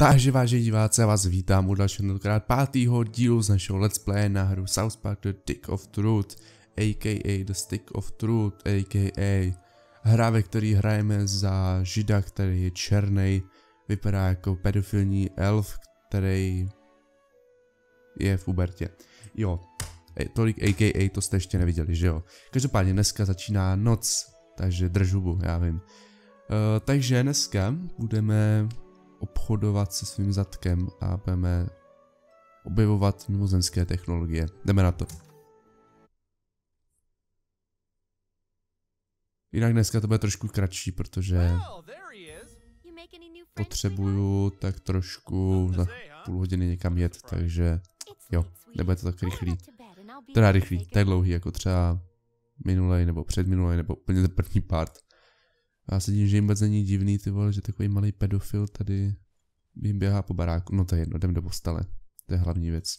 Takže vážení diváci, já vás vítám u dalšího 5. dílu z našeho let's play na hru South Park: The Stick of Truth, a.k.a. The Stick of Truth, a.k.a. hra, ve který hrajeme za žida, který je černý, vypadá jako pedofilní elf, který je v pubertě. Jo, tolik a.k.a. to jste ještě neviděli, že jo? Každopádně dneska začíná noc, takže drž hubu, já vím. Takže dneska budeme obchodovat se svým zadkem a budeme objevovat mimozemské technologie. Jdeme na to. Jinak dneska to bude trošku kratší, protože potřebuju tak trošku za půl hodiny někam jet, takže jo, nebude to tak rychlý. Teda rychlý, tak dlouhý, jako třeba minulej nebo předminulej nebo úplně ten první part. Já se tím, že jim vůbec není divný, ty vole, že takový malý pedofil tady jim běhá po baráku. No to je jedno, jdem do postele. To je hlavní věc.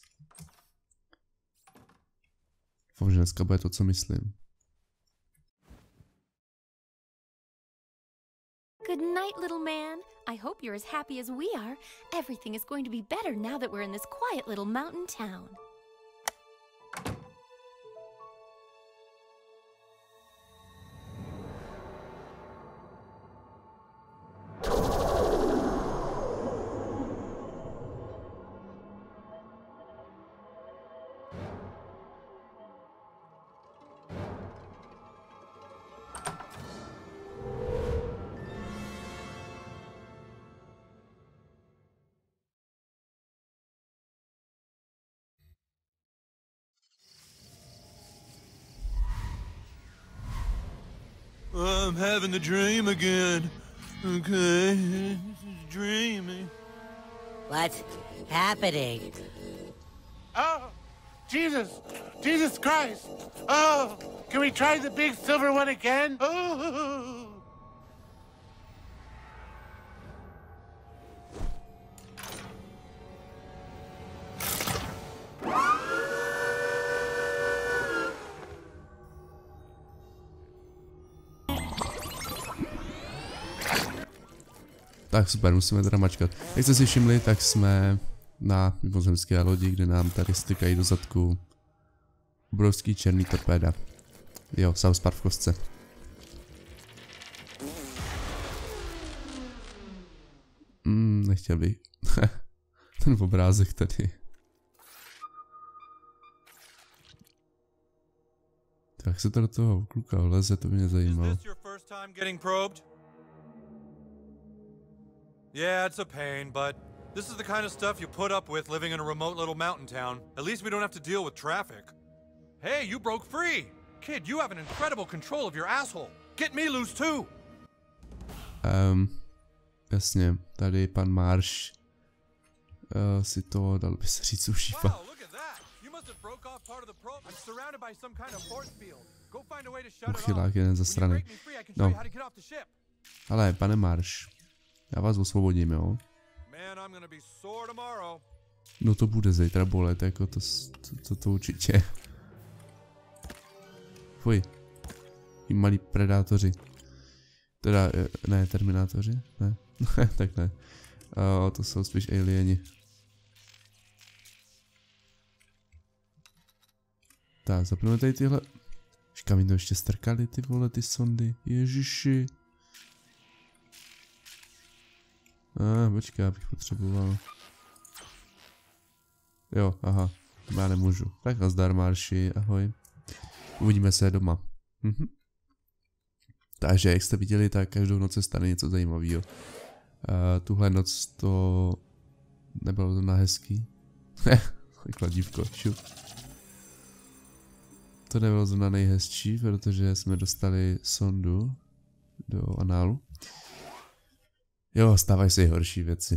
Doufám, že dneska bude to, co myslím. Good night, little man. I hope you're as happy as we are. Everything is going to be better now that we're in this quiet little mountain town. I'm having the dream again. Okay, this is dreaming. What's happening? Oh, Jesus! Jesus Christ! Oh, can we try the big silver one again? Oh! Tak super, musíme teda mačkat. Jak jste si všimli, tak jsme na mimozemské lodi, kde nám tady stykají do zadku obrovský černý torpéda. Jo, South Park v kostce. Nechtěl bych. Ten obrázek tady. Tak se to do toho kluka leze, to mě zajímalo. Yeah, it's a pain, but this is the kind of stuff you put up with living in a remote little mountain town. At least we don't have to deal with traffic. Hey, you broke free! Kid, you have an incredible control of your asshole. Get me loose too! Jasně, tady pan Marsch si to dal by se říct ušífa. Wow, look at that! You must have broke off part of the probe. I'm surrounded by some kind of force field. Go find a way to shut it off. Jeden ze strany. No. Ale, pane Marsch. Já vás osvobodím, jo? No to bude zítra bolet, jako to určitě. Fuj. I malí predátoři. Teda, ne, terminátoři? Ne, tak ne. To jsou spíš alieni. Tak, zapneme tady tyhle. Říkám, mi to ještě strkali ty vole, ty sondy. Ježiši. Počkej, já bych potřeboval. Jo, aha, já nemůžu. Tak nazdar, Marši, ahoj. Uvidíme se doma. Takže, jak jste viděli, tak každou noc se stane něco zajímavého. Tuhle noc to nebylo to na hezký. Kladívko, šup. To nebylo zrovna nejhezčí, protože jsme dostali sondu do análu. Jo, stávají se i horší věci.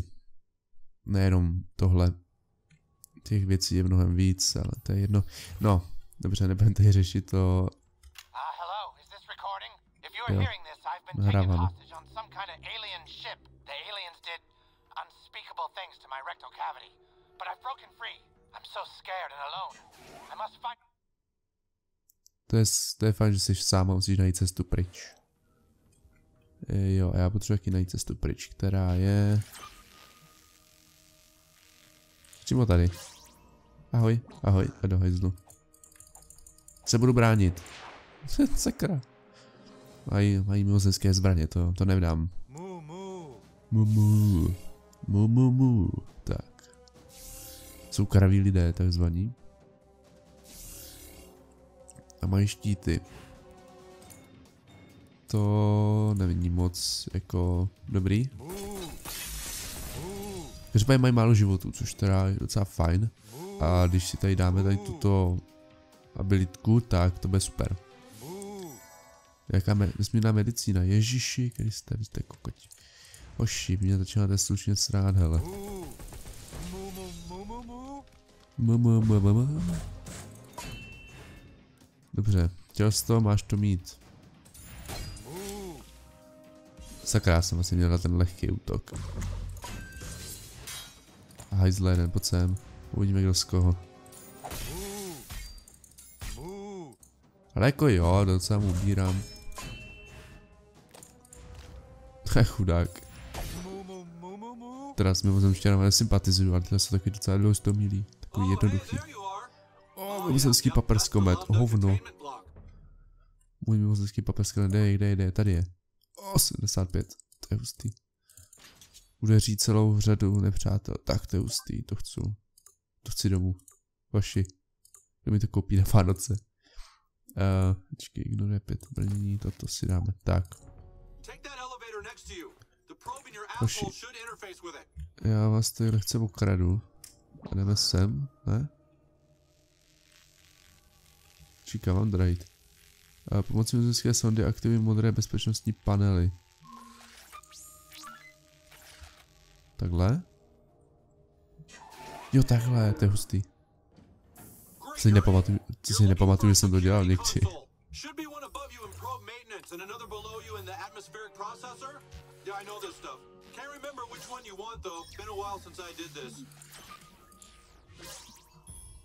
Nejenom tohle. Těch věcí je mnohem víc, ale to je jedno. No, dobře, nebudeme tady řešit to. Jo, nahráváme. To je fakt, že jsi sám a musíš najít cestu pryč. Jo, já potřebuji taky najít cestu pryč, která je Přímo tady. Ahoj, ahoj a do hajzlu. Se budu bránit. Sakra. Mají mimozemské zbraně, to nevdám. Mu mu mu. Tak. Jsou kraví lidé, takzvaní. A mají štíty. To není moc jako dobrý. Každopádně mají málo životů, což teda je docela fajn. A když si tady dáme tady tuto abilitku, tak to bude super. Jaká nesmírná medicína, Ježíši Kriste, vy jste kokoti. Oši, mě začíná to slušně srát, hele. Dobře, chtěl jsi to, máš to mít. Sakra, jsem asi měl ten lehký útok. A hajzle jeden, pojď sem. Uvidíme, kdo z koho. Ale jako jo, docela mu ubírám. Chudák. Teda s mimozemštěnama nesympatizuju, ale tyhle jsou taky docela dloustomilí. Takový jednoduchý. Mimozemský paperskomet, hovno. Můj mimozemský paperskomet, kde je, tady je. 85, to je hustý. Udeří celou řadu nepřátel, tak to je hustý, to chci. To chci domů. Vaši. Kdo mi to koupí na Vánoce. Počkej, ignoruje 5 brnění, toto si dáme, tak. Vaši. Já vás tady lehce okradu. A jdeme sem, ne? Číkám, mám drajit. Pomocí mimozemské sondy aktivují modré bezpečnostní panely. Takhle? Jo, takhle, to je hustý. Co si nepamatuju, že jsem to dělal někdy.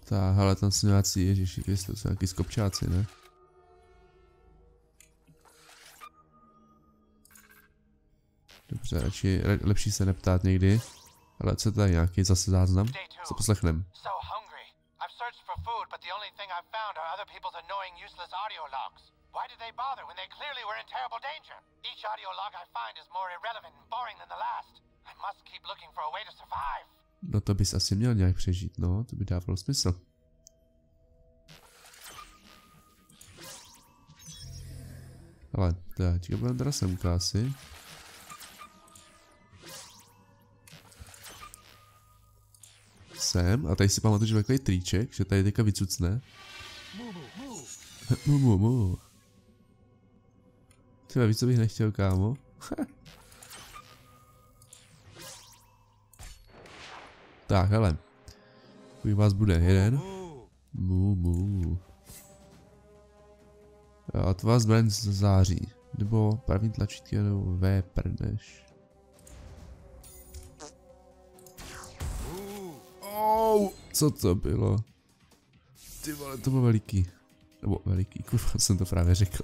Tak, hele, tam jsou nějací, ježiši, to jsou nějaký skopčáci, ne? Dobře, radši, lepší se neptát někdy. Ale co je tady nějaký zase záznam? Co poslechnem? No to bys asi měl nějak přežít, no, to by dávalo smysl. Ale, teďka budeme teda semka asi. Sem, a tady si pamatuju, že je takový triček, že tady teďka vycucne. Mu. Třeba víc, co bych nechtěl, kámo. Tak, hele. Už vás bude jeden. Mu. A to vás zbraň září. Nebo pravý tlačítko, nebo V prdeš. Co to bylo? Ty vole, to bylo veliký. Nebo veliký, kurva, jsem to právě řekl.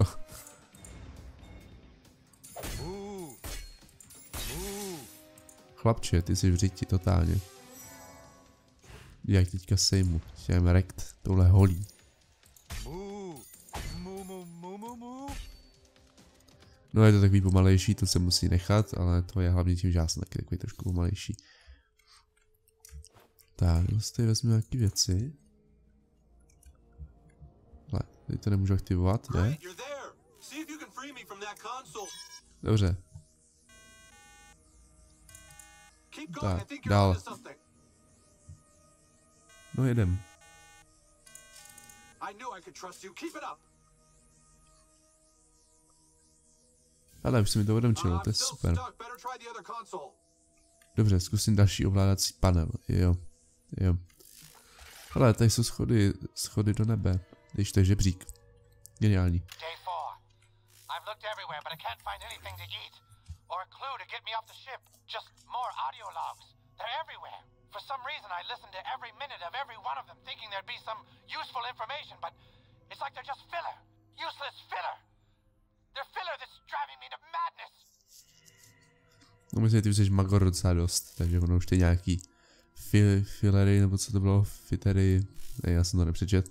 Chlapče, ty jsi v řiti totálně. Jak teďka sejmu, těm rekt, tohle holí. No je to takový pomalejší, to se musí nechat, ale to je hlavně tím, že já jsem taky takový trošku pomalejší. Tak, no si tady vezmu nějaké věci. Ale, tady to nemůžu aktivovat, ne? Dobře. Tak, dál. No jedem. Ale už si mi to odemčilo, to je super. Dobře, zkusím další ovládací panel, jo. Ale tady jsou schody do nebe. Když to je žebřík. Geniální. No myslím, že ty jsi magor docela dost, takže ono už je nějaký Filery, nebo co to bylo, Fitery, ne, já jsem to nepřečet.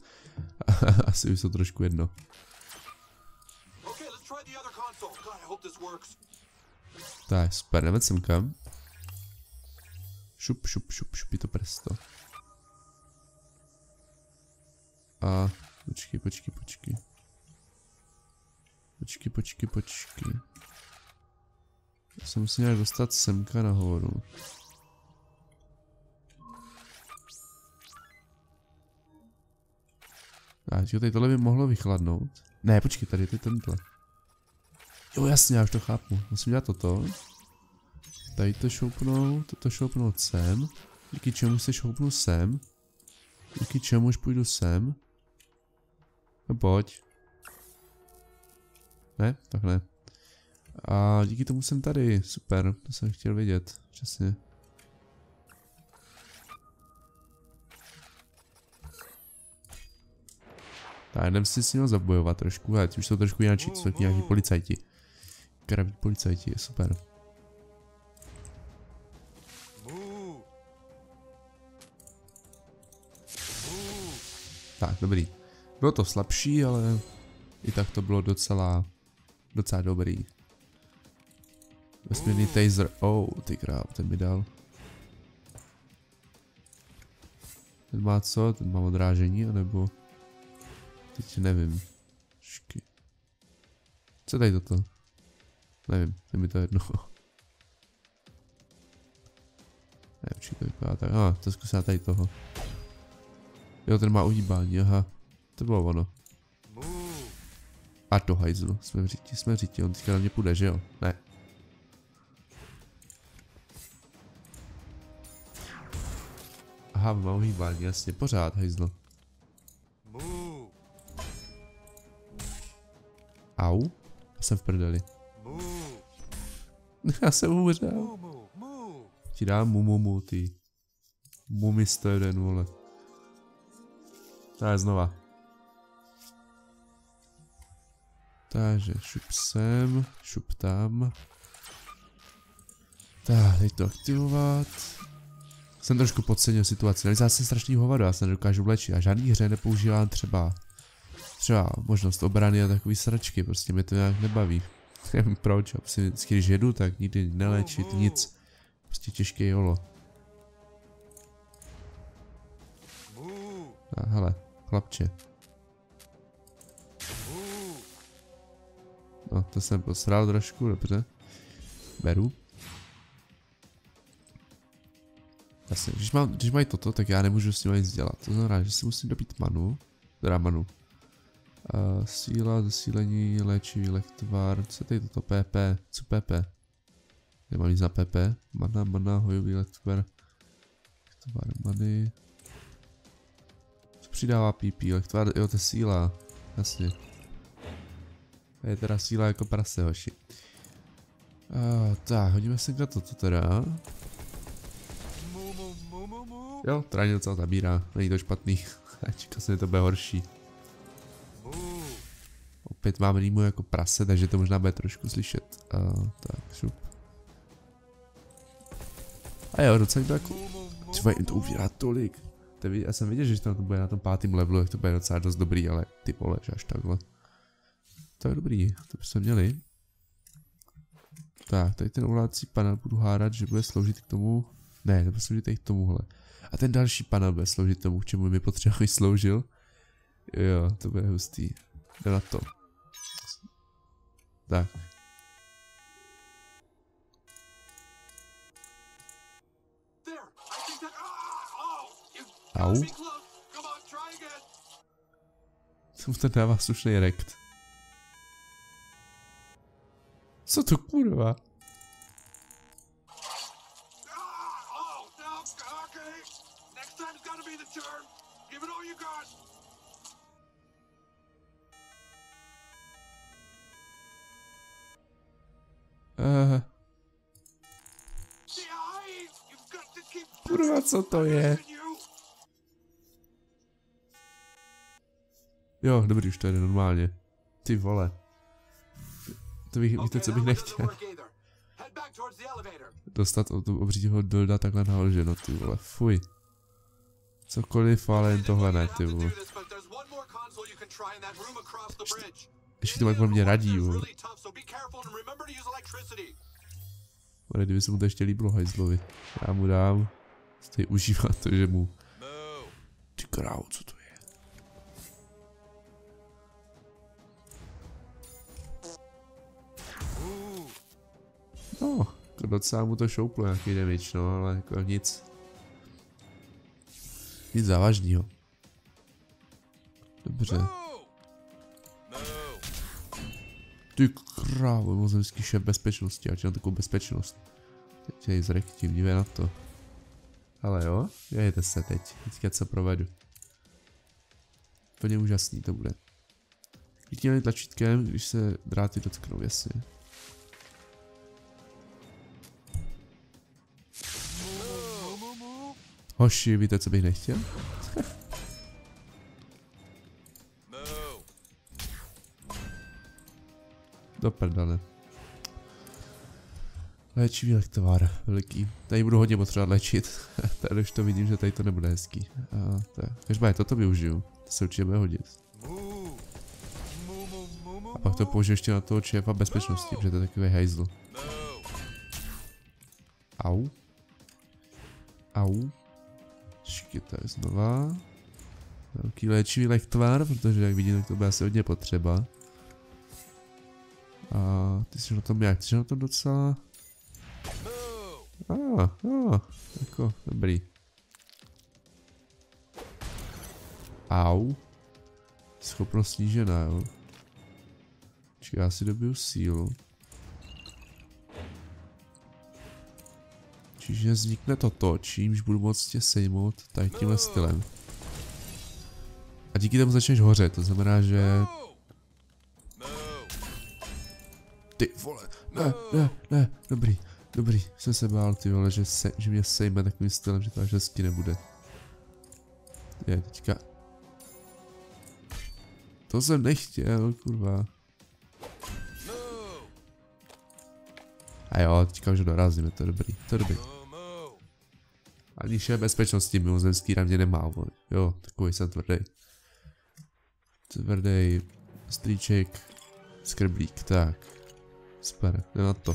Asi už to trošku jedno. Tak, spadneme semka. Šup, šup, šup, šupí to presto. A počkej, počkej, počkej. Počkej, počkej, počkej. Já se musím nějak dostat semka nahoru. A tady tohle by mohlo vychladnout. Ne, počkej, tady je tenhle. Jo, jasně, já už to chápu. Musím dělat toto. Tady to šoupnout, toto šoupnout sem. Díky čemu se šoupnu sem. Díky čemu už půjdu sem. No pojď. Ne, tak ne. A díky tomu jsem tady, super, to jsem chtěl vědět, přesně. Tak jdem si s ním zabojovat trošku, ať už jsou trošku jináčí, jsou tak nějaký policajti. Krabí policajti, je super. Tak, dobrý. Bylo to slabší, ale i tak to bylo docela dobrý. Vesmírný taser, ty kráv, ten mi dal. Ten má co? Ten má odrážení, anebo... Teď nevím. Šky. Co tady toto? Nevím, je mi to jedno. Ne, určitě to vypadá tak. A, to zkusím tady toho. Jo, ten má uhýbání, aha. To bylo ono. A to hajzlu, jsme v řítí, on teďka na mě půjde, že jo? Ne. Aha, má uhýbání, jasně, pořád hajzlo. Au, já jsem v prdeli. Já jsem umřel. Ti dám mumumu, ty. Mumi 101, vole. Tak znova. Takže šup sem, šup tam. Tak, dej to aktivovat. Jsem trošku podcenil situaci, ale já jsem strašný hovado, já se nedokážu vlečit a žádný hře nepoužívám třeba možnost obrany a takový sračky, prostě mě to nějak nebaví. Nevím proč, vždycky když jedu, tak nikdy neléčit nic. Prostě těžké jolo. A hele, chlapče. No, to jsem posral trošku, dobře. Beru. Jasně, když mají toto, tak já nemůžu s ním nic dělat. To znamená, že si musím dobít manu. Teda manu. Síla, zasílení, léčivý lektvar, co je tady toto PP, co PP? Nemám nic na PP, mana, hojový lektvar, many. Co přidává PP, lektvar, jo to je síla, jasně. To je teda síla jako prase, hoši. Tak, hodíme se na toto teda. Jo, tráně docela zabírá, není to špatný, čekal jsem, že to bude horší. Opět máme Nemo jako prase, takže to možná bude trošku slyšet. Tak, šup. A jo, docela to jako... Třeba jim to ubírá tolik. Já jsem viděl, že to bude na tom 5. levelu, jak to bude docela dost dobrý, ale ty vole, že až takhle. To je dobrý, to bychom měli. Tak, tady ten ovládací panel budu hádat, že bude sloužit k tomu... Ne, nebude sloužit i k tomuhle. A ten další panel bude sloužit tomu, k čemu mi potřeba sloužil. Jo, to bude hustý. Jdeme na to. Tak. Au. Co to dává slušný rekt? Co to kurva? Kurva, co to je? Jo, dobrý, už to jde normálně. Ty vole. To bych, víte, co bych nechtěl. dostat od obřího dilda takhle naloženo, ty vole, fuj. Cokoliv, ale jen tohle ne, ty vole. Ještě to jako mě radí, vole. Ale kdyby se mu to ještě líbilo, hajzlovi. Já mu dám. Stej užívat to, že mu... Ty krávo, co to je? No, jako docela mu to šouplo nějaký damage, no, ale jako nic. Nic závažného. Dobře. Ty krávo, mozemský šéf bezpečnosti, ať mám takovou bezpečnost. Teď je zrektím, dívej na to. Ale jo, dějte se teď, teďka se provedu. To je úžasný, to bude. Klikněme tlačítkem, když se dráty dotknou, jasně. Hoši, víte, co bych nechtěl? Do prdele. Léčivý lektovár, veliký. Tady budu hodně potřebovat léčit. Tady už to vidím, že tady to nebude hezký. Každopádně toto využiju. To se určitě bude hodit. A pak to použiju ještě na toho šéfa bezpečnosti, protože to je takový hajzl. Au. Au. Škyta je znova. Velký léčivý lektvár, protože jak vidím, tak to bude asi hodně potřeba. A ty jsi na tom jak? Ty jsi na tom docela... Jako, dobrý. Au. Schopnost snížená, jo. Čekaj, já si dobiju sílu. Čiže vznikne toto, čímž budu moct tě sejmout tady tímhle stylem. A díky tomu začneš hořet, to znamená, že... Ty vole, ne, dobrý. Dobrý, jsem se bál, ty vole, že mě sejme takovým stylem, že to až hezky nebude. Je, teďka. To jsem nechtěl, kurva. A jo, teďka už dorazíme, to je dobrý, to je dobrý. Ani šéf bezpečnosti mimozemský na mě nemá, vole. Jo, takový jsem tvrdý. Tvrdý strýček, skrblík, tak. Super, jde na to.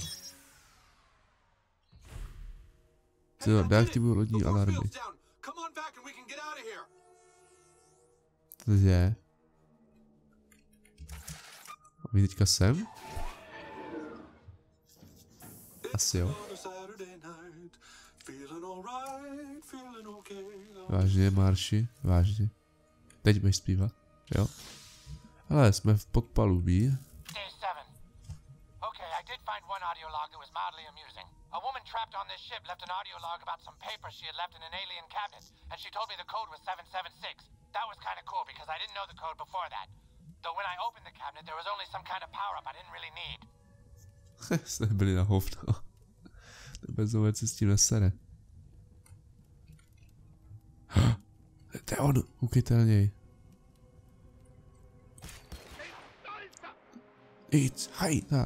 Jo, deaktivuju lodní alarmy. Cože? A my teďka sem? Asi jo. Vážně, Marši, vážně. Teď budeš zpívat, jo? Ale jsme v podpalubí. A woman trapped on this ship left an audio log about some papers she had left in an alien cabinet, and she told me the code was 776. That was kind of cool because I didn't know the code before that. Though when I opened the cabinet, there was only some kind of power up I didn't really need. Jsme byli na hovno. Nebezové, co s tím nesere. To je on, ukejte na něj. It's hajda.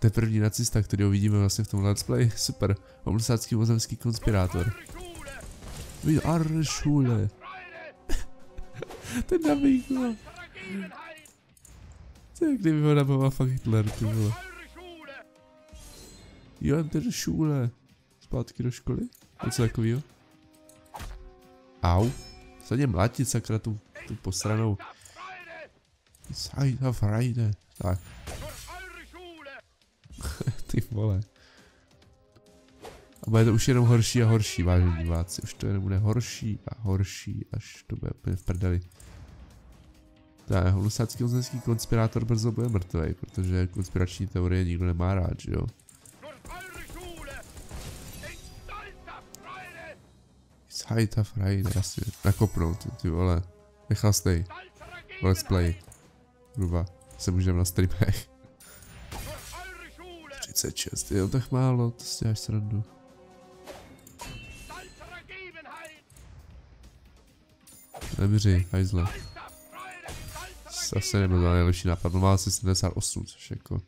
To je první nacista, který ho vidíme vlastně v tom let's play. Super. Omlsátský mozemský konspirátor. Vidíte, Arschule. Ten nabík, vole. To je, kdyby ho nabával fakt Hitler, ty vole. Jo, ten šule. Zpátky do školy? Něco takovýho? Au. Sadně mlátit, sakra, tu posranou. Sajda Freide. Tak. Ty vole. A bude to už jenom horší a horší, vážení diváci. Už to jenom bude horší a horší, až to bude úplně v prdeli. Tak, hlusácký ozenský konspirátor brzo bude mrtvej, protože konspirační teorie nikdo nemá rád, že jo? Sajta Freide, jasně. Nakopnout, ty vole. Nechal stej. Let's play. Hruba. Se můžeme na streamech. 36, jo, tak málo, to si děláš srandu. Nebři, hajzle. asi nebyl nejlepší nápad, no má asi 78, což jako...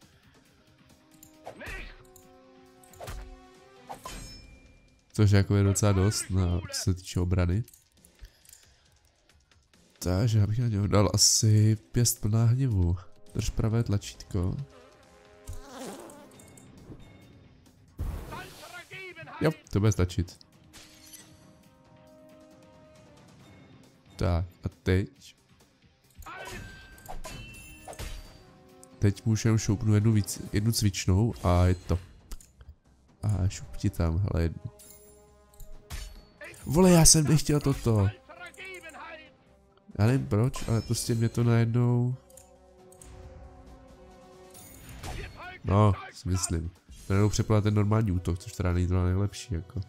Což jako je docela dost, na, co se týče obrany. Takže já bych na něho dal asi pěst plná hněvu. Drž pravé tlačítko. Jo, to bude stačit. Tak, a teď? Teď můžu jenom šoupnout jednu cvičnou a je to. A šupti tam, hele jednu. Vole, já jsem nechtěl toto. Já nevím proč, ale prostě mě to najednou... No, myslím. Najednou přepla ten normální útok, což teda není to nejlepší, jako.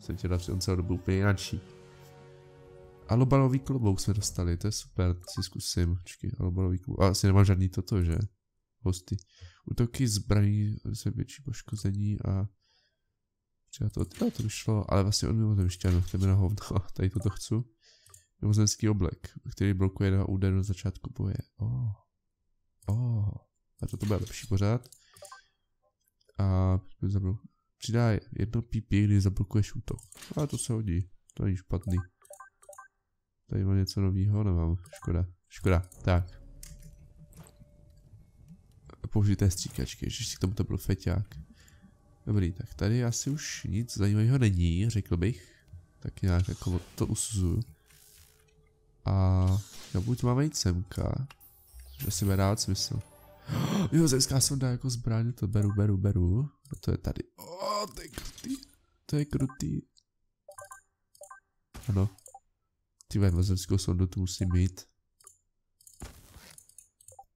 Jsem tě dal celou dobu úplně jinačí. Alobalový klobouk jsme dostali, to je super, to si zkusím. Počkej, alobalový klobouk. A asi nemám žádný toto, že? Hosty. Útoky zbraní, se větší poškození a... Třeba to, no, to vyšlo, ale vlastně on mimo to vyštěl, chteme na hovno, tady toto chci. Mimozenský oblek, který blokuje dva údery na začátku boje. A to bude lepší pořád. A přidá jedno PP, když zablokuješ útok. Ale to se hodí, to není špatný. Tady mám něco novýho, nemám, škoda, škoda, tak. Použité stříkačky, že si k tomu to byl feťák. Dobrý, tak tady asi už nic zajímavého není, řekl bych. Tak nějak jako to usuzuju. A já buď máme jít semka, že si bude dát smysl. Jo, zemská sonda jako zbraň, to beru. A to je tady. To je krutý. Ano. Ty vole, zemskou sondu tu musím mít.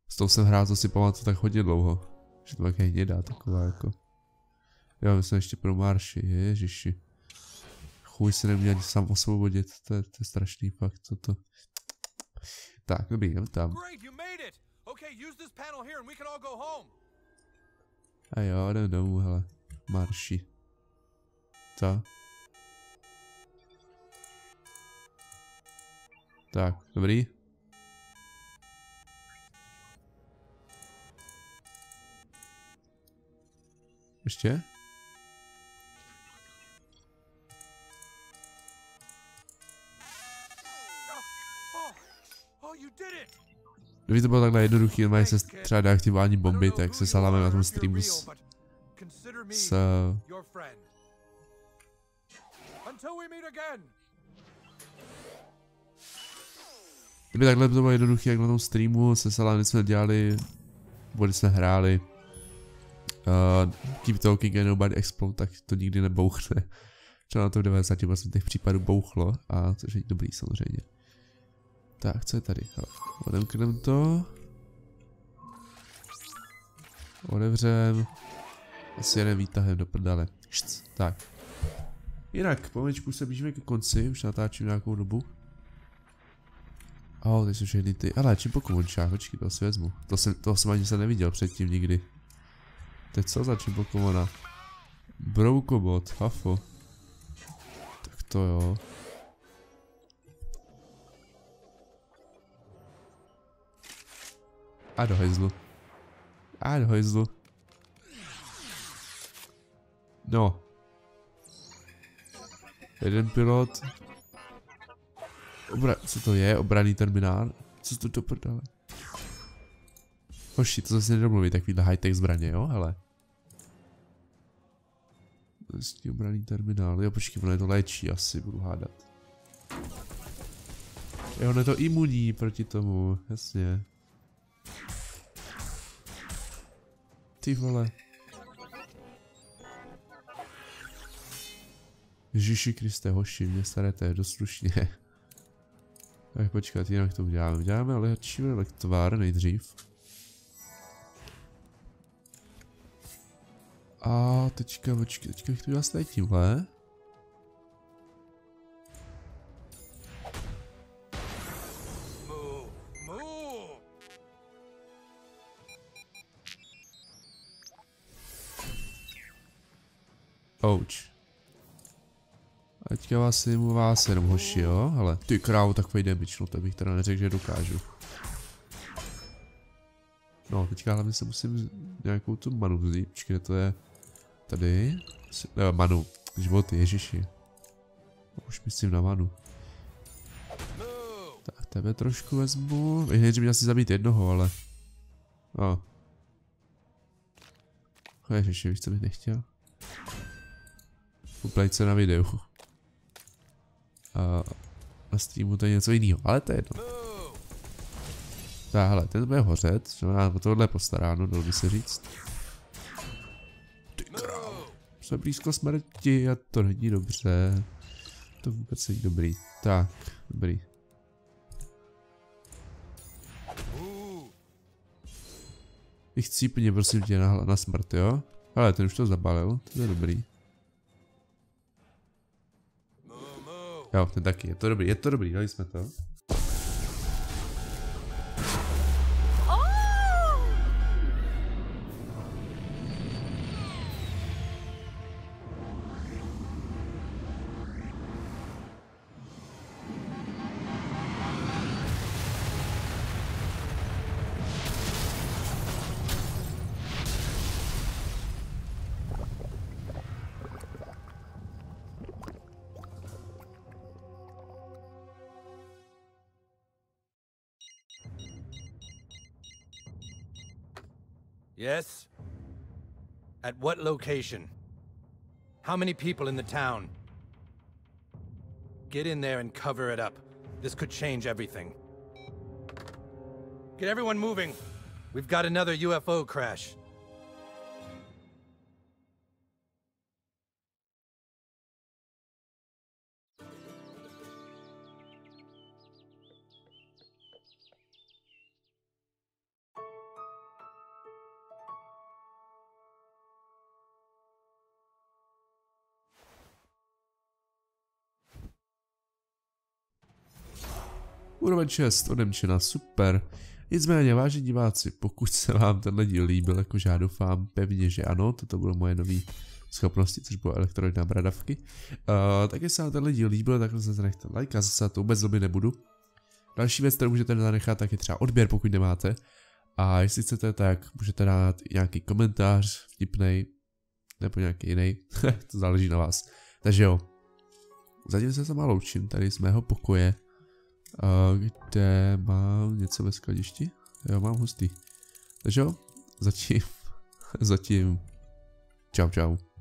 S tou jsem hrál, co si pamatuju, tak hodně dlouho. Že to také hnědá, taková jako. Jo, my jsme ještě pro Marši, ježiši. Chuj se neměl ani sám osvobodit, to je strašný fakt, co to. Tak, dobrý, jdem tam. A jo, jdem domů, hele, Marši. Co? Tak, dobrý. Ještě? Kdyby to bylo takhle jednoduchý, normálně se třeba dá aktivování bomby, tak se Salamem na tom streamu s... Kdyby takhle to bylo jednoduchý, jak na tom streamu se Salamem jsme dělali, když jsme hráli Keep Talking and Nobody Explode, tak to nikdy nebouchne. Třeba na to v 90% těch případů bouchlo, a což je dobrý samozřejmě. Tak, co je tady? Odemkneme to. Odevřem. Asi jeden výtahem do prdele. Šc, tak. Jinak, pomaličku se blížíme ke konci, už natáčím nějakou dobu. Teď jsou všechny ty. Ale čím po komončách, počkej, to si vezmu. To jsem ani se neviděl předtím nikdy. Teď co za čím po komona? Broukobot, hafo. Tak to jo. A do hejzlu. No. Jeden pilot. Co to je? Obraný terminál? Co to do prdele? Hoši, to zase nedomluví, takovýhle high-tech zbraně, jo? Hele. Vlastně obraný terminál. Jo, počkej, ono je to léčí, asi budu hádat. Jo, ono je to imunní proti tomu, jasně. Ty vole. Ježiši Kriste, hoši, mě starete dost slušně. Tak počkat, jinak to uděláme. Uděláme lehčí elektvár nejdřív. A teďka, počkej, teďka bych to udělal s tímhle. Ouch. A teďka vás jenom hoši, jo? Hele, ty krávo, takový damage, no to bych teda neřekl, že dokážu. No, teďka hlavně se musím nějakou tu manu vzít. Počkej, to je tady. Ne, manu. Životy, ježiši. Už myslím na manu. Tak tebe trošku vezmu. Nejdřív měl si zabít jednoho, ale... No. Ježiši, víš, co bych nechtěl? Uplejce na videu. A na streamu to je něco jiného, ale to je jedno. Tak hele, ten bude hořet, znamená o tohle postaráno, dalo by se říct. Ty král, jsme blízko smrti a to není dobře. To vůbec není dobrý. Tak, dobrý. Ty chcípně, prosím tě, na smrt, jo? Hele, ten už to zabalil, to je dobrý. Jo, ten taky, je to dobrý, dali jsme to. Yes? At what location? How many people in the town? Get in there and cover it up. This could change everything. Get everyone moving. We've got another UFO crash. Úroveň 6 odemčena, super. Nicméně, vážení diváci, pokud se vám tenhle díl líbil, jakože já doufám pevně, že ano, toto budou moje nové schopnosti, což bylo elektroidná bradavky. Tak jestli vám tenhle díl líbil, tak se nechte like a zase to vůbec zlobit nebudu. Další věc, kterou můžete zanechat, tak je třeba odběr, pokud nemáte. A jestli chcete, tak můžete dát nějaký komentář, vtipnej, nebo nějaký jiný, to záleží na vás. Takže jo, zatím se sama loučím tady z mého pokoje. Kde mám něco ve skladišti? Jo, mám hustý. Takže jo, zatím čau čau.